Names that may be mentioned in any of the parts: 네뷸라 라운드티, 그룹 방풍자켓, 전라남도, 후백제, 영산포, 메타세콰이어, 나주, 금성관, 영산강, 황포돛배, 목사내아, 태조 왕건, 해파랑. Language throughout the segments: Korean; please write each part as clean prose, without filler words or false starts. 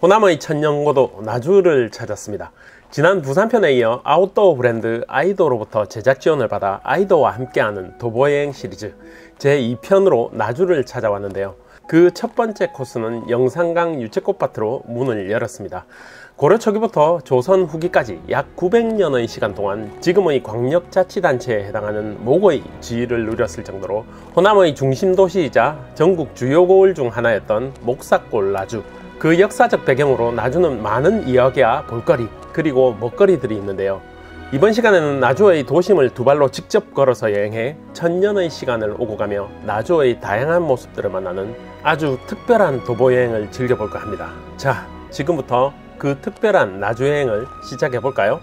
호남의 천년고도 나주를 찾았습니다. 지난 부산편에 이어 아웃도어 브랜드 아이도로부터 제작 지원을 받아 아이도와 함께하는 도보여행 시리즈 제2편으로 나주를 찾아왔는데요. 그 첫 번째 코스는 영산강 유채꽃밭으로 문을 열었습니다. 고려 초기부터 조선 후기까지 약 900년의 시간 동안 지금의 광역자치단체에 해당하는 목의 지위를 누렸을 정도로 호남의 중심도시이자 전국 주요 고을 중 하나였던 목사골 나주. 그 역사적 배경으로 나주는 많은 이야기와 볼거리 그리고 먹거리들이 있는데요. 이번 시간에는 나주의 도심을 두 발로 직접 걸어서 여행해 천년의 시간을 오고 가며 나주의 다양한 모습들을 만나는 아주 특별한 도보여행을 즐겨볼까 합니다. 자, 지금부터 그 특별한 나주여행을 시작해볼까요?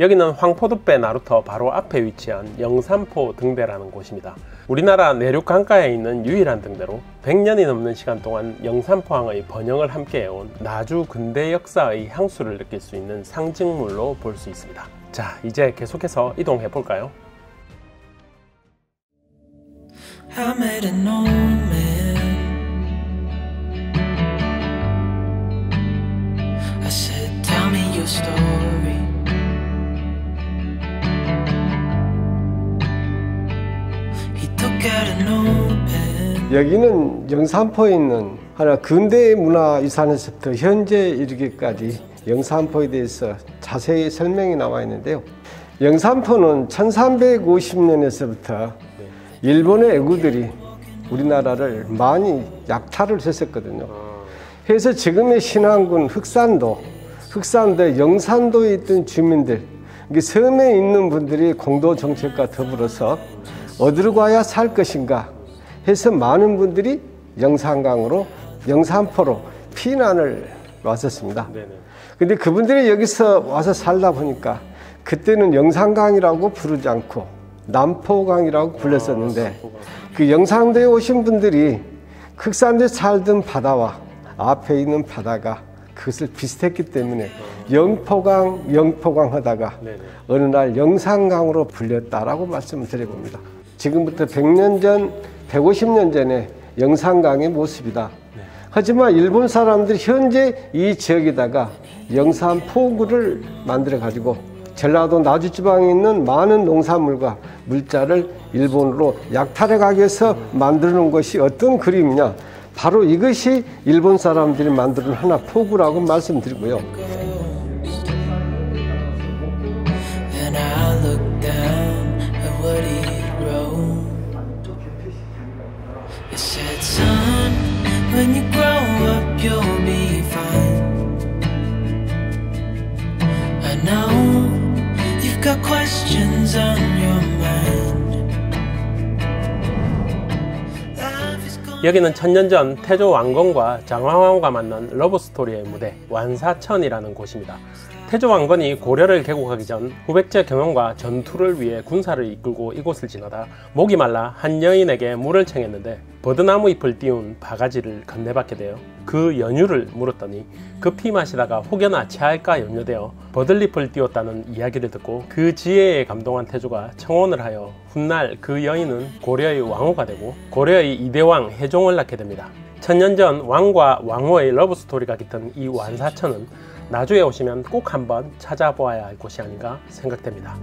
여기는 황포돛배 나루터 바로 앞에 위치한 영산포 등대라는 곳입니다. 우리나라 내륙 강가에 있는 유일한 등대로 100년이 넘는 시간 동안 영산포항의 번영을 함께해온 나주 근대 역사의 향수를 느낄 수 있는 상징물로 볼 수 있습니다. 자, 이제 계속해서 이동해 볼까요? 여기는 영산포에 있는 하나 근대 문화유산에서부터 현재 이르기까지 영산포에 대해서 자세히 설명이 나와 있는데요. 영산포는 1350년에서부터 일본의 애구들이 우리나라를 많이 약탈을 했었거든요. 그래서 지금의 신안군 흑산도의 영산도에 있던 주민들, 섬에 있는 분들이 공동정책과 더불어서 어디로 가야 살 것인가 해서 많은 분들이 영산강으로, 영산포로 피난을 왔었습니다. 근데 그분들이 여기서 와서 살다 보니까 그때는 영산강이라고 부르지 않고 남포강이라고 불렸었는데, 그 영산도에 오신 분들이 흑산도에 살던 바다와 앞에 있는 바다가 그것을 비슷했기 때문에 영포강 하다가 어느 날 영산강으로 불렸다라고 말씀을 드려봅니다. 지금부터 100년 전, 150년 전에 영산강의 모습이다. 하지만 일본 사람들이 현재 이 지역에다가 영산포구를 만들어 가지고 전라도 나주 지방에 있는 많은 농산물과 물자를 일본으로 약탈해 가기 위해서 만들어 놓은 것이 어떤 그림이냐, 바로 이것이 일본 사람들이 만드는 하나 포구라고 말씀드리고요. 여기는 천년 전 태조 왕건과 장화왕후가 만난 러브스토리의 무대 완사천이라는 곳입니다. 태조 왕건이 고려를 개국하기 전 후백제 경영과 전투를 위해 군사를 이끌고 이곳을 지나다 목이 말라 한 여인에게 물을 청했는데 버드나무 잎을 띄운 바가지를 건네받게 되어 그 연유를 물었더니 급히 마시다가 혹여나 체할까 염려되어 버들잎을 띄웠다는 이야기를 듣고 그 지혜에 감동한 태조가 청혼을 하여 훗날 그 여인은 고려의 왕후가 되고 고려의 이대왕 혜종을 낳게 됩니다. 천년 전 왕과 왕후의 러브스토리가 깃든 이 완사천은 나주에 오시면 꼭 한번 찾아보아야 할 곳이 아닌가 생각됩니다.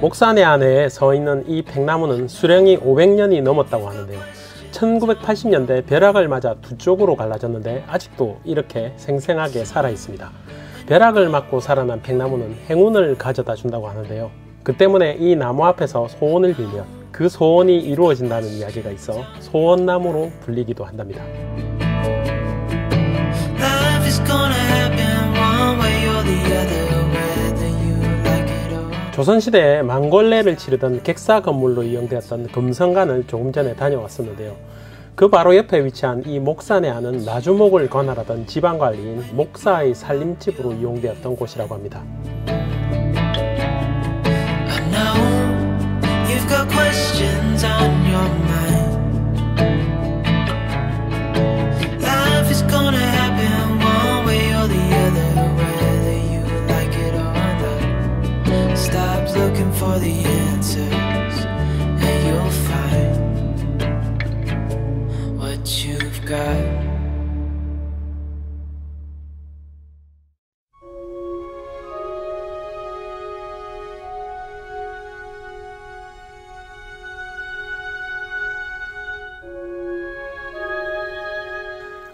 목사내아 내에 서 있는 이 백나무는 수령이 500년이 넘었다고 하는데요. 1980년대 벼락을 맞아 두 쪽으로 갈라졌는데 아직도 이렇게 생생하게 살아있습니다. 벼락을 맞고 살아난 백나무는 행운을 가져다 준다고 하는데요. 그 때문에 이 나무 앞에서 소원을 빌면 그 소원이 이루어진다는 이야기가 있어 소원나무로 불리기도 한답니다. 조선시대에 만골레를 치르던 객사 건물로 이용되었던 금성관을 조금 전에 다녀왔었는데요. 그 바로 옆에 위치한 이 목산에아는 나주목을 관할하던 지방관리인 목사의 살림집으로 이용되었던 곳이라고 합니다.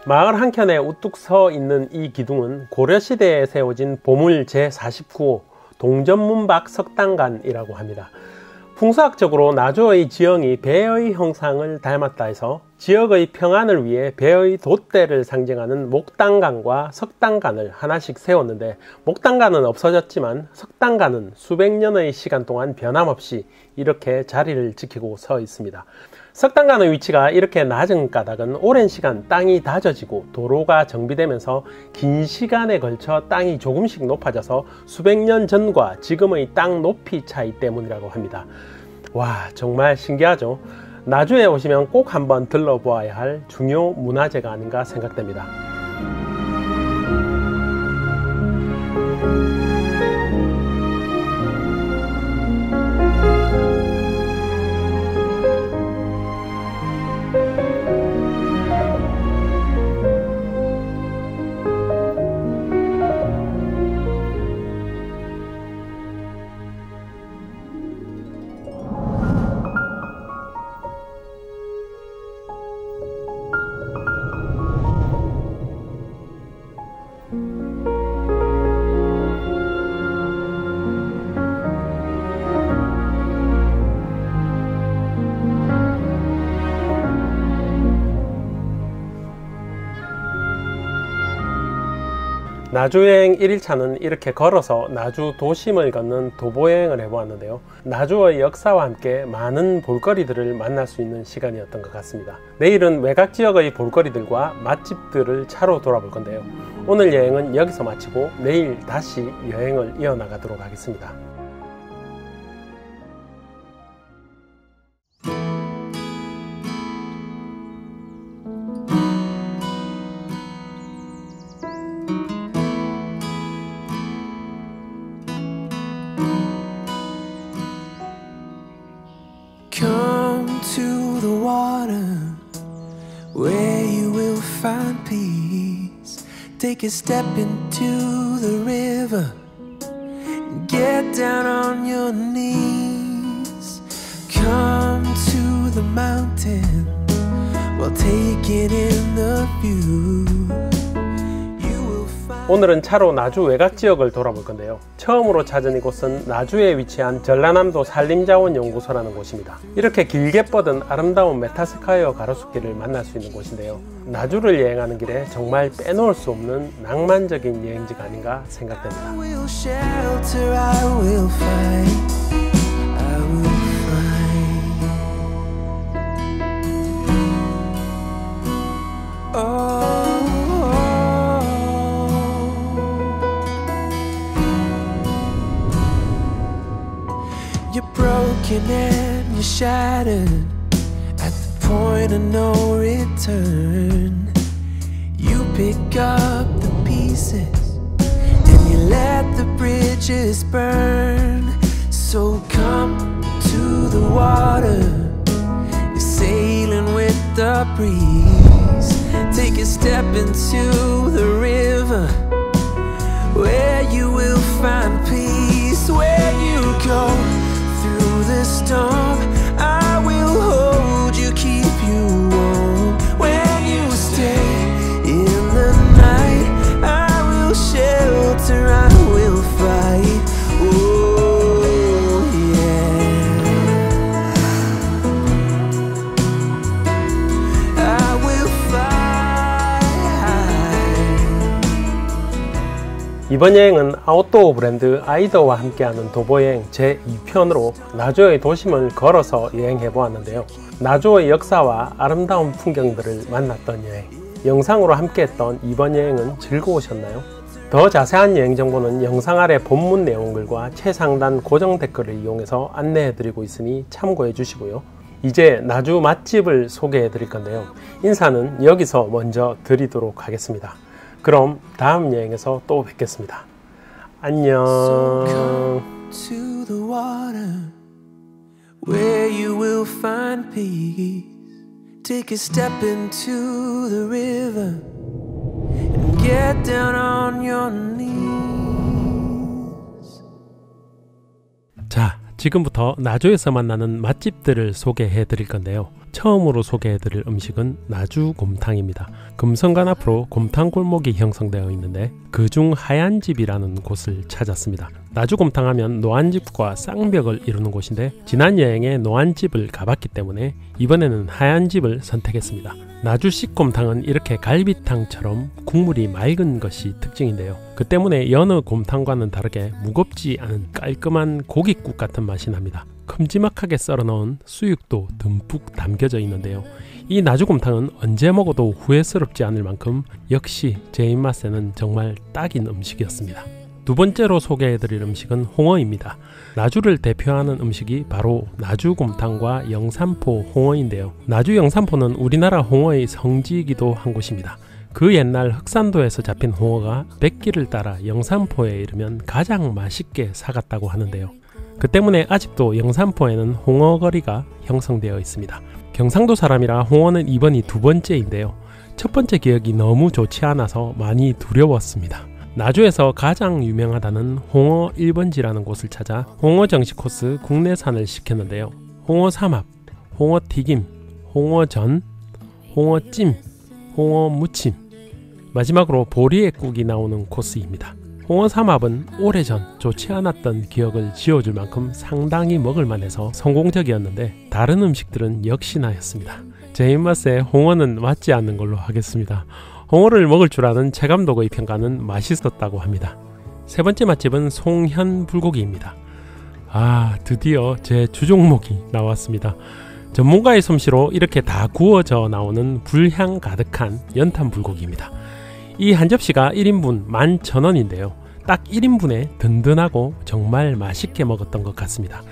마을 한켠에 우뚝 서 있는 이 기둥은 고려시대에 세워진 보물 제49호 동전문박 석당간이라고 합니다. 풍수학적으로 나주의 지형이 배의 형상을 닮았다 해서 지역의 평안을 위해 배의 돛대를 상징하는 목당간과 석당간을 하나씩 세웠는데 목당간은 없어졌지만 석당간은 수백 년의 시간 동안 변함없이 이렇게 자리를 지키고 서 있습니다. 석당간의 위치가 이렇게 낮은 까닭은 오랜 시간 땅이 다져지고 도로가 정비되면서 긴 시간에 걸쳐 땅이 조금씩 높아져서 수백 년 전과 지금의 땅 높이 차이 때문이라고 합니다. 와, 정말 신기하죠? 나주에 오시면 꼭 한번 들러보아야 할 중요 문화재가 아닌가 생각됩니다. 나주여행 1일차는 이렇게 걸어서 나주 도심을 걷는 도보여행을 해보았는데요. 나주의 역사와 함께 많은 볼거리들을 만날 수 있는 시간이었던 것 같습니다. 내일은 외곽지역의 볼거리들과 맛집들을 차로 돌아볼 건데요. 오늘 여행은 여기서 마치고 내일 다시 여행을 이어나가도록 하겠습니다. Take a step into the river, get down on your knees. Come to the mountain while taking in the view. 오늘은 차로 나주 외곽 지역을 돌아볼 건데요. 처음으로 찾은 이곳은 나주에 위치한 전라남도 산림자원연구소라는 곳입니다. 이렇게 길게 뻗은 아름다운 메타세콰이어 가로수길을 만날 수 있는 곳인데요. 나주를 여행하는 길에 정말 빼놓을 수 없는 낭만적인 여행지가 아닌가 생각됩니다. And you're shattered at the point of no return. You pick up the pieces and you let the bridges burn. So come to the water, you're sailing with the breeze. Take a step into the river where you will find peace. Where you go this storm, I will hold you, keep you warm. When you stay in the night, I will shelter, I will fight. Oh yeah, I will fight. 이번 여행은 아웃도어 브랜드 아이더와 함께하는 도보여행 제2편으로 나주의 도심을 걸어서 여행해보았는데요. 나주의 역사와 아름다운 풍경들을 만났던 여행, 영상으로 함께했던 이번 여행은 즐거우셨나요? 더 자세한 여행 정보는 영상 아래 본문 내용글과 최상단 고정 댓글을 이용해서 안내해드리고 있으니 참고해 주시고요. 이제 나주 맛집을 소개해드릴 건데요. 인사는 여기서 먼저 드리도록 하겠습니다. 그럼 다음 여행에서 또 뵙겠습니다. 안녕. To the water where you will find peace. Take a step into the river and get down on your knees. 자, 지금부터 나주에서 만나는 맛집들을 소개해 드릴 건데요. 처음으로 소개해드릴 음식은 나주 곰탕입니다. 금성관 앞으로 곰탕 골목이 형성되어 있는데 그중 하얀집이라는 곳을 찾았습니다. 나주 곰탕 하면 노안집과 쌍벽을 이루는 곳인데 지난 여행에 노안집을 가봤기 때문에 이번에는 하얀집을 선택했습니다. 나주식 곰탕은 이렇게 갈비탕처럼 국물이 맑은 것이 특징인데요. 그 때문에 여느 곰탕과는 다르게 무겁지 않은 깔끔한 고깃국 같은 맛이 납니다. 큼지막하게 썰어 넣은 수육도 듬뿍 담겨져 있는데요. 이 나주곰탕은 언제 먹어도 후회스럽지 않을 만큼 역시 제 입맛에는 정말 딱인 음식이었습니다. 두 번째로 소개해드릴 음식은 홍어입니다. 나주를 대표하는 음식이 바로 나주곰탕과 영산포 홍어인데요. 나주 영산포는 우리나라 홍어의 성지이기도 한 곳입니다. 그 옛날 흑산도에서 잡힌 홍어가 백기를 따라 영산포에 이르면 가장 맛있게 사갔다고 하는데요. 그 때문에 아직도 영산포에는 홍어거리가 형성되어 있습니다. 경상도 사람이라 홍어는 이번이 두 번째인데요. 첫 번째 기억이 너무 좋지 않아서 많이 두려웠습니다. 나주에서 가장 유명하다는 홍어 1번지라는 곳을 찾아 홍어 정식 코스 국내산을 시켰는데요. 홍어 삼합, 홍어 튀김, 홍어 전, 홍어 찜, 홍어 무침, 마지막으로 보리액국이 나오는 코스입니다. 홍어 삼합은 오래전 좋지 않았던 기억을 지워줄 만큼 상당히 먹을만해서 성공적이었는데 다른 음식들은 역시나였습니다. 제 입맛에 홍어는 맞지 않는 걸로 하겠습니다. 홍어를 먹을 줄 아는 최 감독의 평가는 맛있었다고 합니다. 세 번째 맛집은 송현 불고기입니다. 아, 드디어 제 주종목이 나왔습니다. 전문가의 솜씨로 이렇게 다 구워져 나오는 불향 가득한 연탄 불고기입니다. 이 한 접시가 1인분 11,000원인데요. 딱 1인분에 든든하고 정말 맛있게 먹었던 것 같습니다.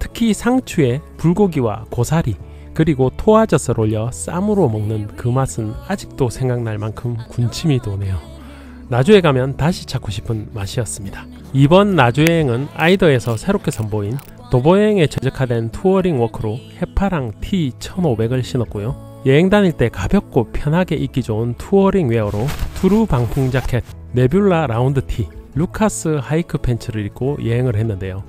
특히 상추에 불고기와 고사리 그리고 토화젖을 올려 쌈으로 먹는 그 맛은 아직도 생각날 만큼 군침이 도네요. 나주에 가면 다시 찾고 싶은 맛이었습니다. 이번 나주여행은 아이더에서 새롭게 선보인 도보여행에 최적화된 투어링 워크로 해파랑 T1500을 신었고요. 여행 다닐 때 가볍고 편하게 입기 좋은 투어링 웨어로 그룹 방풍자켓, 네뷸라 라운드티, 루카스 하이크 팬츠를 입고 여행을 했는데요.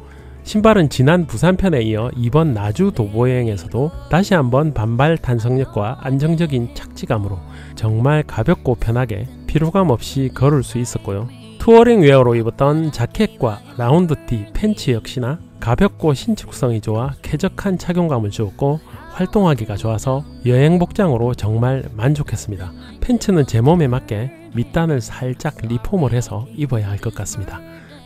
신발은 지난 부산편에 이어 이번 나주 도보여행에서도 다시 한번 반발 탄성력과 안정적인 착지감으로 정말 가볍고 편하게 피로감 없이 걸을 수 있었고요. 투어링 웨어로 입었던 자켓과 라운드티, 팬츠 역시나 가볍고 신축성이 좋아 쾌적한 착용감을 주었고 활동하기가 좋아서 여행 복장으로 정말 만족했습니다. 팬츠는 제 몸에 맞게 밑단을 살짝 리폼을 해서 입어야 할 것 같습니다.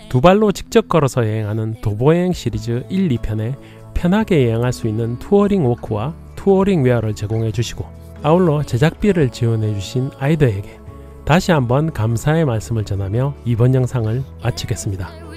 두 발로 직접 걸어서 여행하는 도보여행 시리즈 1, 2편에 편하게 여행할 수 있는 투어링 워크와 투어링 웨어를 제공해 주시고 아울러 제작비를 지원해 주신 아이더에게 다시 한번 감사의 말씀을 전하며 이번 영상을 마치겠습니다.